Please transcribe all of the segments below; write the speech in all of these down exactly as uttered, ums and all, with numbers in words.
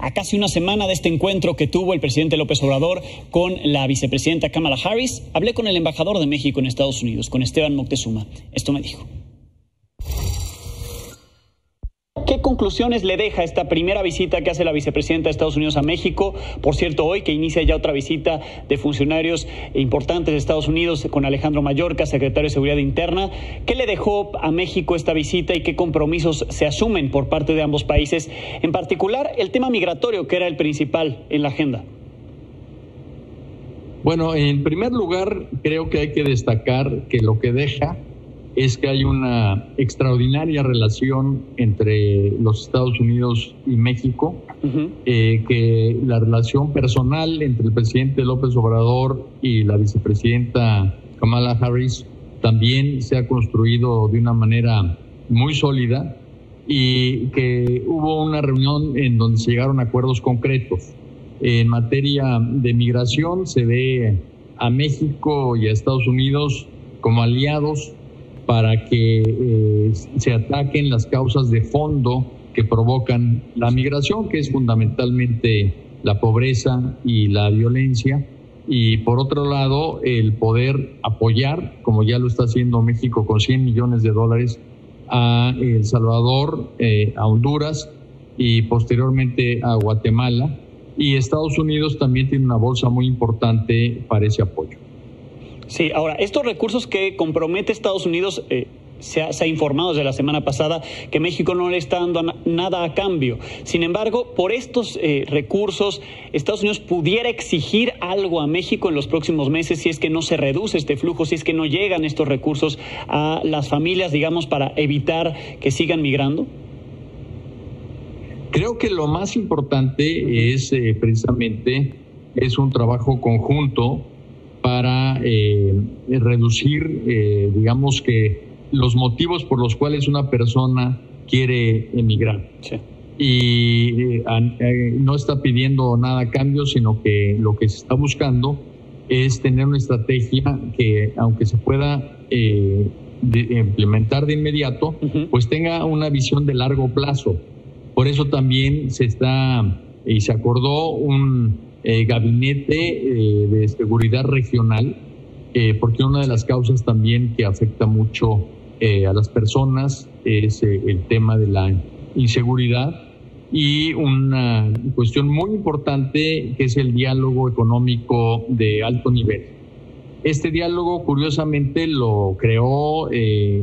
a casi una semana de este encuentro que tuvo el presidente López Obrador con la vicepresidenta Kamala Harris, hablé con el embajador de México en Estados Unidos, con Esteban Moctezuma. Esto me dijo. ¿Qué conclusiones le deja esta primera visita que hace la vicepresidenta de Estados Unidos a México? Por cierto, hoy que inicia ya otra visita de funcionarios importantes de Estados Unidos con Alejandro Mayorca, secretario de Seguridad Interna. ¿Qué le dejó a México esta visita y qué compromisos se asumen por parte de ambos países? En particular, el tema migratorio, que era el principal en la agenda. Bueno, en primer lugar, creo que hay que destacar que lo que deja es que hay una extraordinaria relación entre los Estados Unidos y México, uh-huh. eh, que la relación personal entre el presidente López Obrador y la vicepresidenta Kamala Harris también se ha construido de una manera muy sólida, y que hubo una reunión en donde se llegaron a acuerdos concretos. En materia de migración se ve a México y a Estados Unidos como aliados para que eh, se ataquen las causas de fondo que provocan la migración, que es fundamentalmente la pobreza y la violencia. Y por otro lado, el poder apoyar, como ya lo está haciendo México con cien millones de dólares, a El Salvador, eh, a Honduras y posteriormente a Guatemala. Y Estados Unidos también tiene una bolsa muy importante para ese apoyo. Sí, ahora, estos recursos que compromete Estados Unidos, eh, se, ha, se ha informado desde la semana pasada que México no le está dando na nada a cambio. Sin embargo, por estos eh, recursos, Estados Unidos pudiera exigir algo a México en los próximos meses si es que no se reduce este flujo, si es que no llegan estos recursos a las familias, digamos, para evitar que sigan migrando. Creo que lo más importante es eh, precisamente es un trabajo conjunto para eh, reducir, eh, digamos que, los motivos por los cuales una persona quiere emigrar. Sí. Y eh, eh, no está pidiendo nada a cambio, sino que lo que se está buscando es tener una estrategia que, aunque se pueda eh, de, implementar de inmediato, uh-huh. pues tenga una visión de largo plazo. Por eso también se está y se acordó un Eh, gabinete eh, de seguridad regional, eh, porque una de las causas también que afecta mucho eh, a las personas es eh, el tema de la inseguridad, y una cuestión muy importante que es el diálogo económico de alto nivel. Este diálogo, curiosamente, lo creó eh,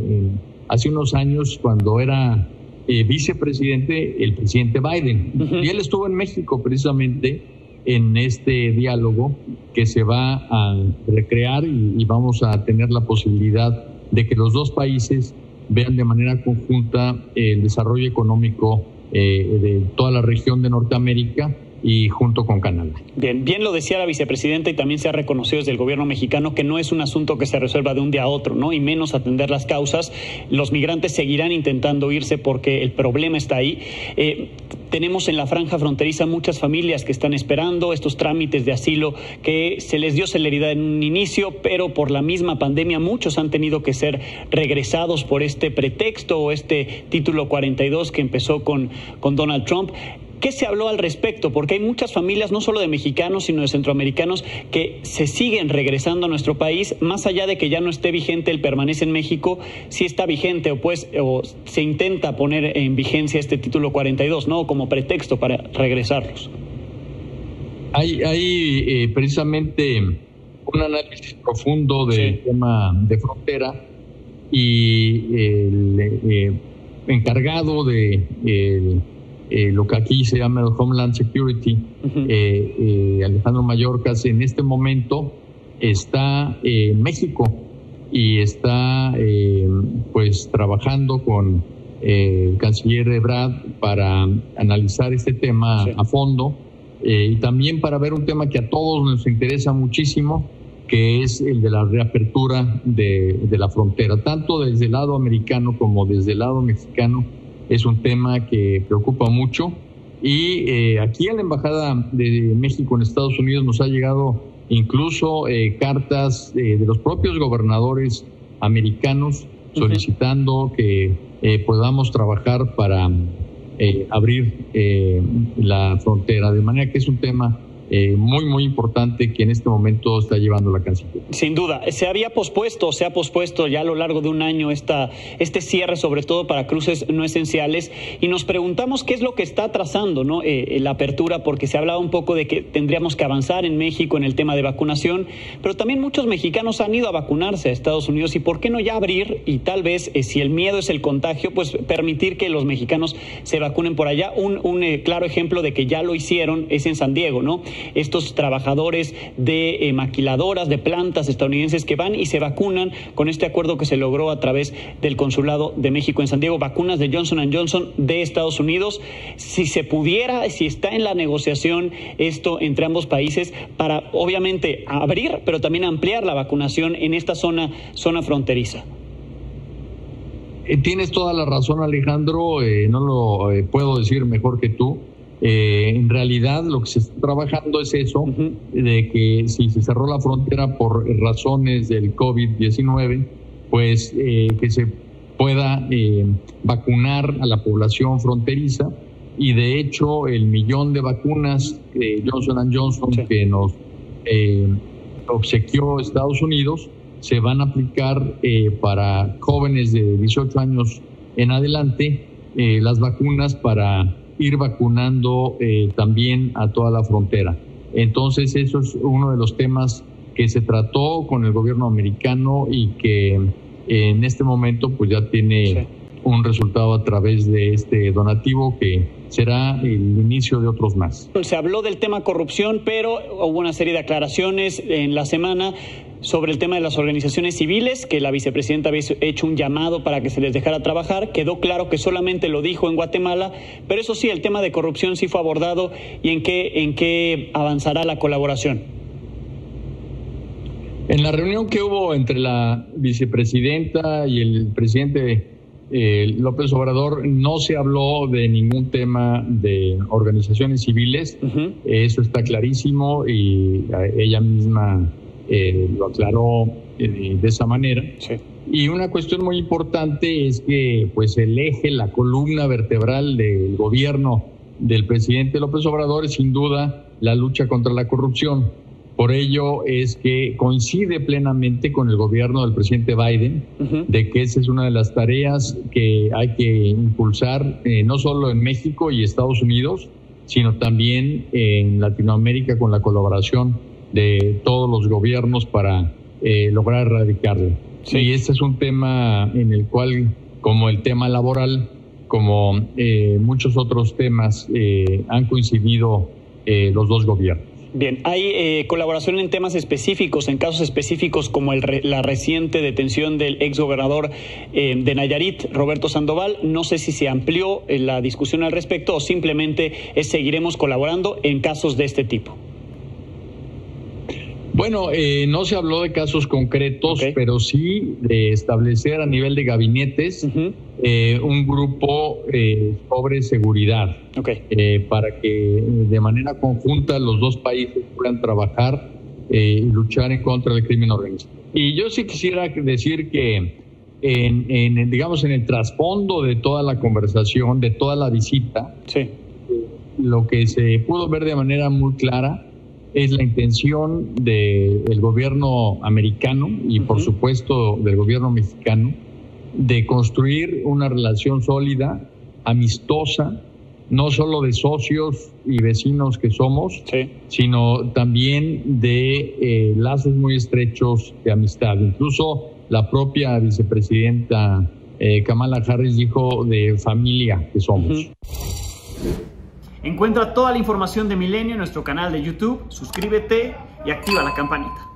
hace unos años cuando era eh, vicepresidente el presidente Biden, uh-huh. y él estuvo en México precisamente en este diálogo que se va a recrear, y, y vamos a tener la posibilidad de que los dos países vean de manera conjunta el desarrollo económico eh, de toda la región de Norteamérica y junto con Canadá. Bien, bien lo decía la vicepresidenta, y también se ha reconocido desde el gobierno mexicano que no es un asunto que se resuelva de un día a otro, ¿no? Y menos atender las causas. Los migrantes seguirán intentando irse porque el problema está ahí. Eh, tenemos en la franja fronteriza muchas familias que están esperando estos trámites de asilo que se les dio celeridad en un inicio, pero por la misma pandemia muchos han tenido que ser regresados por este pretexto o este título cuarenta y dos que empezó con, con Donald Trump. ¿Qué se habló al respecto? Porque hay muchas familias, no solo de mexicanos, sino de centroamericanos, que se siguen regresando a nuestro país, más allá de que ya no esté vigente el permanece en México, si está vigente o pues o se intenta poner en vigencia este título cuarenta y dos, ¿no? Como pretexto para regresarlos. Hay, hay eh, precisamente un análisis profundo del sí. tema de frontera, y el eh, encargado de... Eh, Eh, lo que aquí se llama el Homeland Security, uh-huh. eh, eh, Alejandro Mayorca, en este momento está eh, en México y está eh, pues trabajando con eh, el canciller Ebrard para analizar este tema sí. a fondo, eh, y también para ver un tema que a todos nos interesa muchísimo, que es el de la reapertura de, de la frontera, tanto desde el lado americano como desde el lado mexicano. Es un tema que preocupa mucho, y eh, aquí a la Embajada de México en Estados Unidos nos ha llegado incluso eh, cartas eh, de los propios gobernadores americanos solicitando uh-huh. que eh, podamos trabajar para eh, abrir eh, la frontera. De manera que es un tema eh, muy, muy importante que en este momento está llevando la Cancillería. Sin duda. Se había pospuesto, se ha pospuesto ya a lo largo de un año esta, este cierre, sobre todo para cruces no esenciales. Y nos preguntamos qué es lo que está atrasando, ¿no? eh, la apertura, porque se hablaba un poco de que tendríamos que avanzar en México en el tema de vacunación, pero también muchos mexicanos han ido a vacunarse a Estados Unidos. ¿Y por qué no ya abrir? Y tal vez, eh, si el miedo es el contagio, pues permitir que los mexicanos se vacunen por allá. Un, un eh, claro ejemplo de que ya lo hicieron es en San Diego, ¿no? Estos trabajadores de eh, maquiladoras, de plantas estadounidenses que van y se vacunan con este acuerdo que se logró a través del Consulado de México en San Diego, vacunas de Johnson and Johnson de Estados Unidos. Si se pudiera, si está en la negociación esto entre ambos países para obviamente abrir, pero también ampliar la vacunación en esta zona, zona fronteriza. Eh, tienes toda la razón, Alejandro, eh, no lo eh, puedo decir mejor que tú. Eh, en realidad lo que se está trabajando es eso, uh-huh. de que si se cerró la frontera por razones del COVID diecinueve, pues eh, que se pueda eh, vacunar a la población fronteriza, y de hecho el millón de vacunas eh, Johnson and Johnson sí. que nos eh, obsequió Estados Unidos se van a aplicar eh, para jóvenes de dieciocho años en adelante, eh, las vacunas para ir vacunando eh, también a toda la frontera. Entonces, eso es uno de los temas que se trató con el gobierno americano y que eh, en este momento pues ya tiene sí. un resultado a través de este donativo que será el inicio de otros más. Se habló del tema corrupción, pero hubo una serie de aclaraciones en la semana sobre el tema de las organizaciones civiles, que la vicepresidenta había hecho un llamado para que se les dejara trabajar. Quedó claro que solamente lo dijo en Guatemala, pero eso sí, el tema de corrupción sí fue abordado. ¿Y en qué, en qué avanzará la colaboración? En la reunión que hubo entre la vicepresidenta y el presidente eh, López Obrador no se habló de ningún tema de organizaciones civiles. Uh-huh. Eso está clarísimo, y ella misma Eh, lo aclaró eh, de esa manera. Sí. Y una cuestión muy importante es que pues el eje, la columna vertebral del gobierno del presidente López Obrador es sin duda la lucha contra la corrupción. Por ello es que coincide plenamente con el gobierno del presidente Biden, uh-huh. de que esa es una de las tareas que hay que impulsar, eh, no solo en México y Estados Unidos, sino también en Latinoamérica, con la colaboración de todos los gobiernos para eh, lograr erradicarlo. Sí. Y este es un tema en el cual, como el tema laboral, como eh, muchos otros temas, eh, han coincidido eh, los dos gobiernos. Bien, hay eh, colaboración en temas específicos, en casos específicos, como el re, la reciente detención del exgobernador eh, de Nayarit, Roberto Sandoval. No sé si se amplió eh, la discusión al respecto, o simplemente eh, seguiremos colaborando en casos de este tipo. Bueno, eh, no se habló de casos concretos, okay. pero sí de establecer a nivel de gabinetes uh-huh. eh, un grupo eh, sobre seguridad, okay. eh, para que de manera conjunta los dos países puedan trabajar eh, y luchar en contra del crimen organizado. Y yo sí quisiera decir que, en, en, digamos, en el trasfondo de toda la conversación, de toda la visita, sí. eh, lo que se pudo ver de manera muy clara es la intención del gobierno americano y, por supuesto, del gobierno mexicano de construir una relación sólida, amistosa, no solo de socios y vecinos que somos, sí. sino también de eh, lazos muy estrechos de amistad. Incluso la propia vicepresidenta eh, Kamala Harris dijo de familia que somos. Uh-huh. Encuentra toda la información de Milenio en nuestro canal de YouTube, suscríbete y activa la campanita.